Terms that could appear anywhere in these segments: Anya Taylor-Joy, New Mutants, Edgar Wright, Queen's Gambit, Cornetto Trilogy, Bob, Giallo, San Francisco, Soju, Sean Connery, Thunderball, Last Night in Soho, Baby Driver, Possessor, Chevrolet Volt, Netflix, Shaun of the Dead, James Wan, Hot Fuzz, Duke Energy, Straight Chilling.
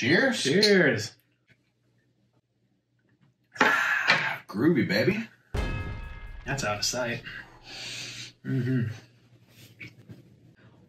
Cheers. Cheers. Groovy, baby. That's out of sight. Mm-hmm.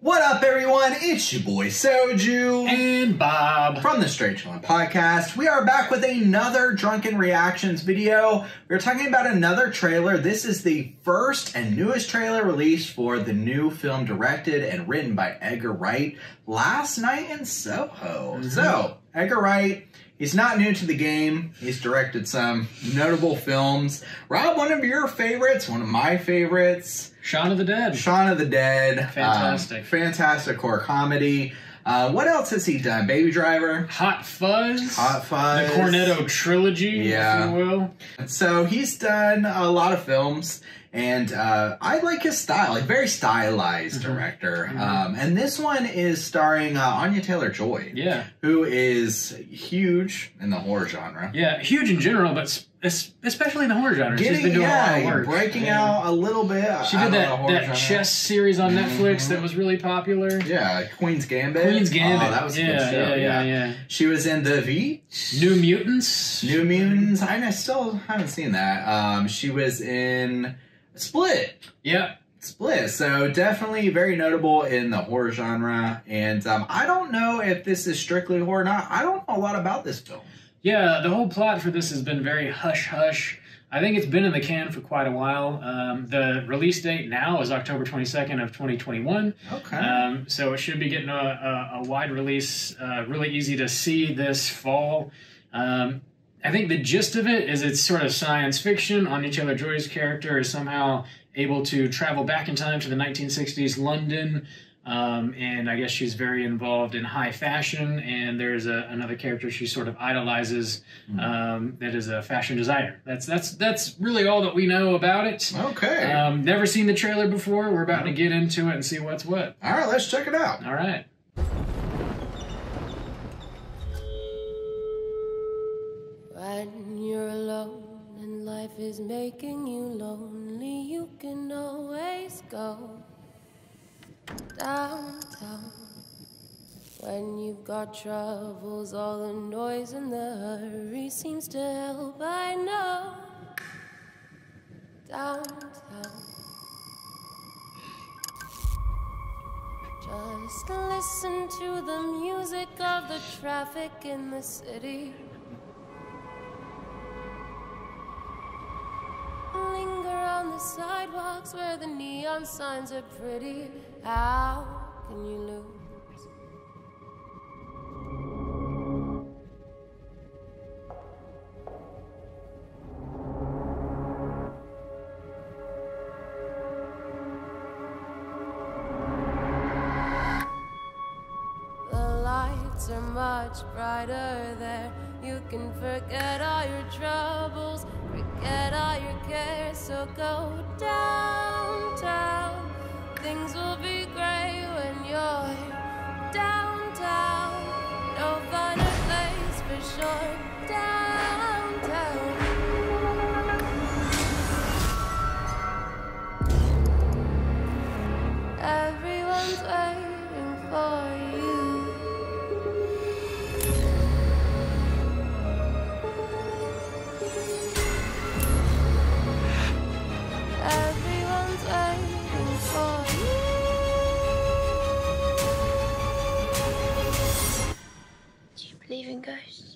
What up, everyone? It's your boy Soju and Bob from the Straight Chilling podcast. We are back with another Drunken Reactions video. We're talking about another trailer. This is the first and newest trailer released for the new film directed and written by Edgar Wright, Last Night in Soho. Mm-hmm. So, Edgar Wright, he's not new to the game. He's directed some notable films. Rob, one of your favorites, one of my favorites. Shaun of the Dead. Shaun of the Dead. Fantastic. Fantastic horror comedy. What else has he done? Baby Driver. Hot Fuzz. Hot Fuzz. The Cornetto Trilogy, yeah, if you will. So he's done a lot of films, and I like his style. Like, very stylized director. And this one is starring Anya Taylor-Joy. Yeah. Who is huge in the horror genre. Yeah, huge in general, but especially in the horror genre. She's been doing a lot of work. Breaking out a little bit. She did that chess series on Netflix that was really popular. Yeah, Queen's Gambit. Queen's Gambit. Oh, that was a good show. Yeah. She was in the New Mutants. New Mutants. I still haven't seen that. She was in Split. Yep. Split. So definitely very notable in the horror genre. And I don't know if this is strictly horror or not. I don't know a lot about this film. Yeah, the whole plot for this has been very hush-hush. I think it's been in the can for quite a while. The release date now is October 22nd of 2021. Okay. So it should be getting a wide release, really easy to see this fall. I think the gist of it is it's sort of science fiction. Anya Taylor-Joy's character is somehow able to travel back in time to the 1960s London. And I guess she's very involved in high fashion, and there's another character she sort of idolizes that is a fashion designer. That's really all that we know about it. Okay. Never seen the trailer before. We're about to get into it and see what's what. All right, let's check it out. All right. When you're alone and life is making you lonely, you can always go downtown. When you've got troubles, all the noise and the hurry seems to help. I know. Downtown. Just listen to the music of the traffic in the city. Sidewalks where the neon signs are pretty. How can you lose? The lights are much brighter there. You can forget all your troubles, forget all your cares, so go downtown. Things will be great when you're downtown. No finer place for sure. Downtown. Everyone's waiting for you. Everyone's waiting for you. Do you believe in ghosts?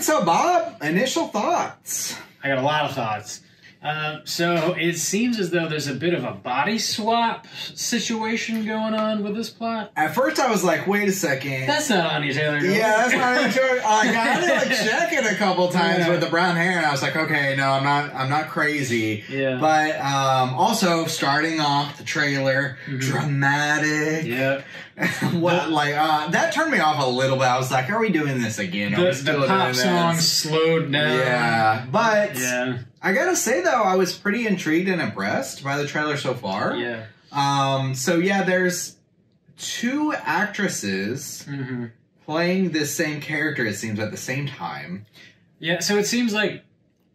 So, Bob, initial thoughts. I got a lot of thoughts. So it seems as though there's a bit of a body swap situation going on with this plot. At first I was like, wait a second. That's not Anya Taylor-Joy. Yeah, that's not Anya Taylor-Joy. I got to like check it a couple times with the brown hair, and I was like, okay, no, I'm not crazy. Yeah. But also starting off the trailer, dramatic. Yep. That turned me off a little bit. I was like, are we doing this again? Are we still doing this? The pop song slowed down. Yeah. But I gotta say, though, I was pretty intrigued and impressed by the trailer so far. Yeah. So, yeah, there's two actresses playing this same character, it seems, at the same time. Yeah, so it seems like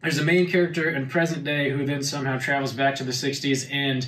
there's a main character in present day who then somehow travels back to the 60s and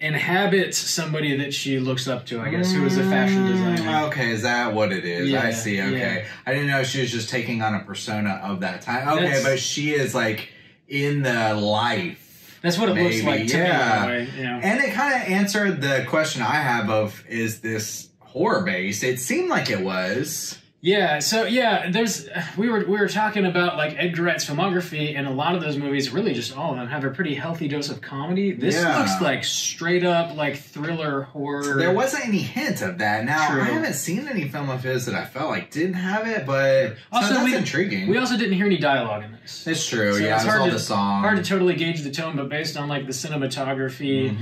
inhabits somebody that she looks up to, I guess, who is a fashion designer. Okay, is that what it is? Yeah, I see, okay. Yeah. I didn't know she was just taking on a persona of that time. Okay, that's, but she is, like, in the life. That's what it maybe looks like to me, in a way. Yeah. And it kind of answered the question I have of, is this horror-based? It seemed like it was. Yeah, so, yeah, there's, we were talking about, like, Edgar Wright's filmography, and a lot of those movies, really just all of them, have a pretty healthy dose of comedy. This looks like straight-up, like, thriller, horror. There wasn't any hint of that. Now, I haven't seen any film of his that I felt like didn't have it, but also, that's intriguing. We also didn't hear any dialogue in this. It's true, so yeah, it's all the songs. Hard to totally gauge the tone, but based on, like, the cinematography,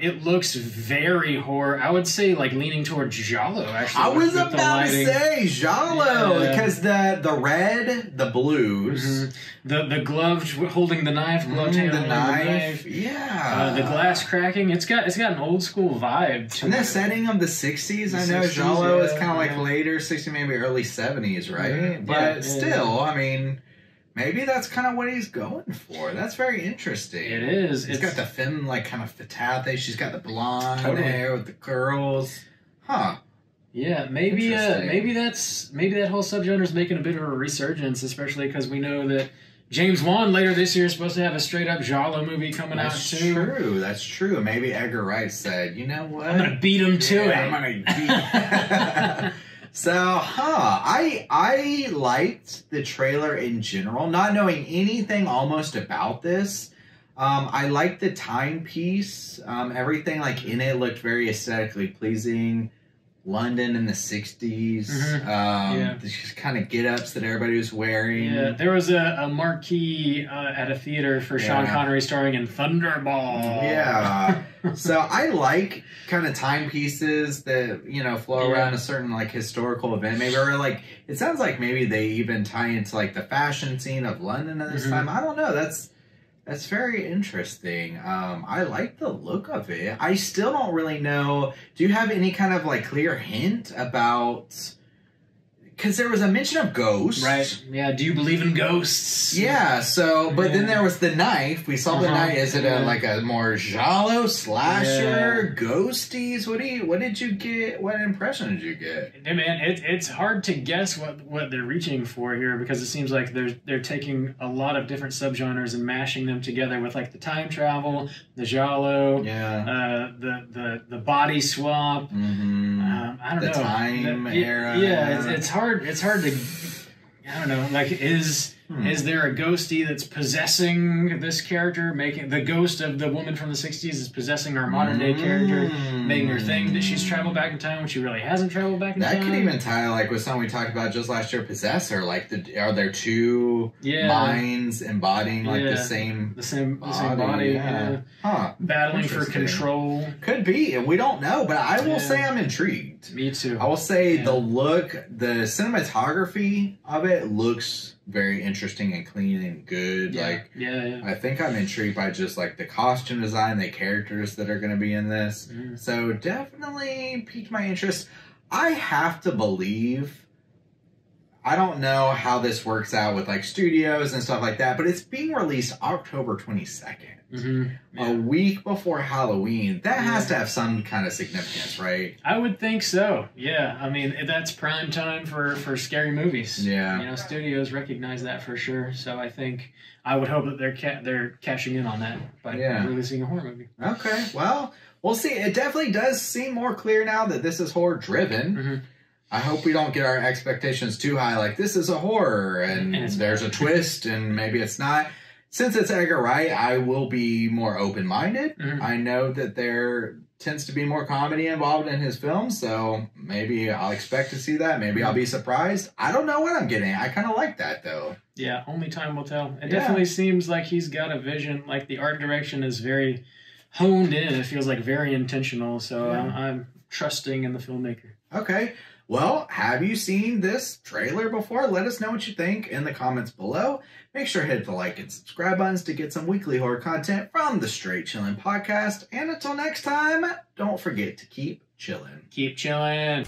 it looks very horror. I would say, like, leaning toward Giallo, actually. I was about to say Giallo, because the red, the blues, the gloved holding the knife, the knife, yeah, the glass cracking. It's got an old school vibe to it. And the setting of the '60s, I know Giallo is kind of like later '60s, maybe early '70s, right? Yeah, but still, I mean, maybe that's kind of what he's going for. That's very interesting. It is. It's got the femme, like, kind of fatale. She's got the blonde hair with the curls, huh? Yeah, maybe that whole subgenre is making a bit of a resurgence, especially because we know that James Wan later this year is supposed to have a straight up Giallo movie coming out too. That's true. That's true. Maybe Edgar Wright said, "You know what? I'm gonna beat him to it. I'm gonna beat." So, I liked the trailer in general, not knowing anything almost about this. I liked the timepiece. Everything like in it looked very aesthetically pleasing. London in the 60s, these kind of get-ups that everybody was wearing. Yeah, there was a marquee at a theater for Sean Connery starring in Thunderball. Yeah. So I like kind of timepieces that, you know, flow around a certain, like, historical event. Maybe, or, like, it sounds like maybe they even tie into, like, the fashion scene of London at this time. I don't know. That's very interesting. I like the look of it. I still don't really know. Do you have any kind of, like, clear hint about... Because there was a mention of ghosts. Right. Yeah, do you believe in ghosts? Yeah, so... But then there was the knife. We saw the knife. Is it like a more giallo slasher? Yeah. Ghosties? What did you get? What impression did you get? Hey, man, it's hard to guess what they're reaching for here, because it seems like they're taking a lot of different subgenres and mashing them together with, like, the time travel, the giallo, the body swap. I don't know. The time era. Yeah, it's hard. It's hard to, I don't know, like, is there a ghostie that's possessing this character, making the ghost of the woman from the 60s is possessing our modern day character, making her think that she's traveled back in time when she really hasn't traveled back in time? That could even tie, like, with something we talked about just last year, Possessor, like, are there two minds embodying, like, the same body battling for control? Could be, and we don't know, but I will say I'm intrigued. Me too. I will say the look, the cinematography of it looks very interesting and clean and good. Like, I think I'm intrigued by just, like, the costume design, the characters that are going to be in this. So definitely piqued my interest. I have to believe, I don't know how this works out with, like, studios and stuff like that, but it's being released October 22nd, a week before Halloween. That has to have some kind of significance, right? I would think so. Yeah, I mean, that's prime time for scary movies. Yeah, you know, studios recognize that for sure. So I think I would hope that they're cashing in on that by releasing a horror movie. Okay, well, we'll see. It definitely does seem more clear now that this is horror driven. I hope we don't get our expectations too high. Like, this is a horror, and there's a twist, and maybe it's not. Since it's Edgar Wright, I will be more open-minded. I know that there tends to be more comedy involved in his films, so maybe I'll expect to see that. Maybe I'll be surprised. I don't know what I'm getting. I kind of like that, though. Yeah, only time will tell. It definitely seems like he's got a vision. Like, the art direction is very honed in. It feels, like, very intentional, so I'm trusting in the filmmaker. Okay. Well, have you seen this trailer before? Let us know what you think in the comments below. Make sure to hit the like and subscribe buttons to get some weekly horror content from the Straight Chilling podcast. And until next time, don't forget to keep chilling. Keep chilling.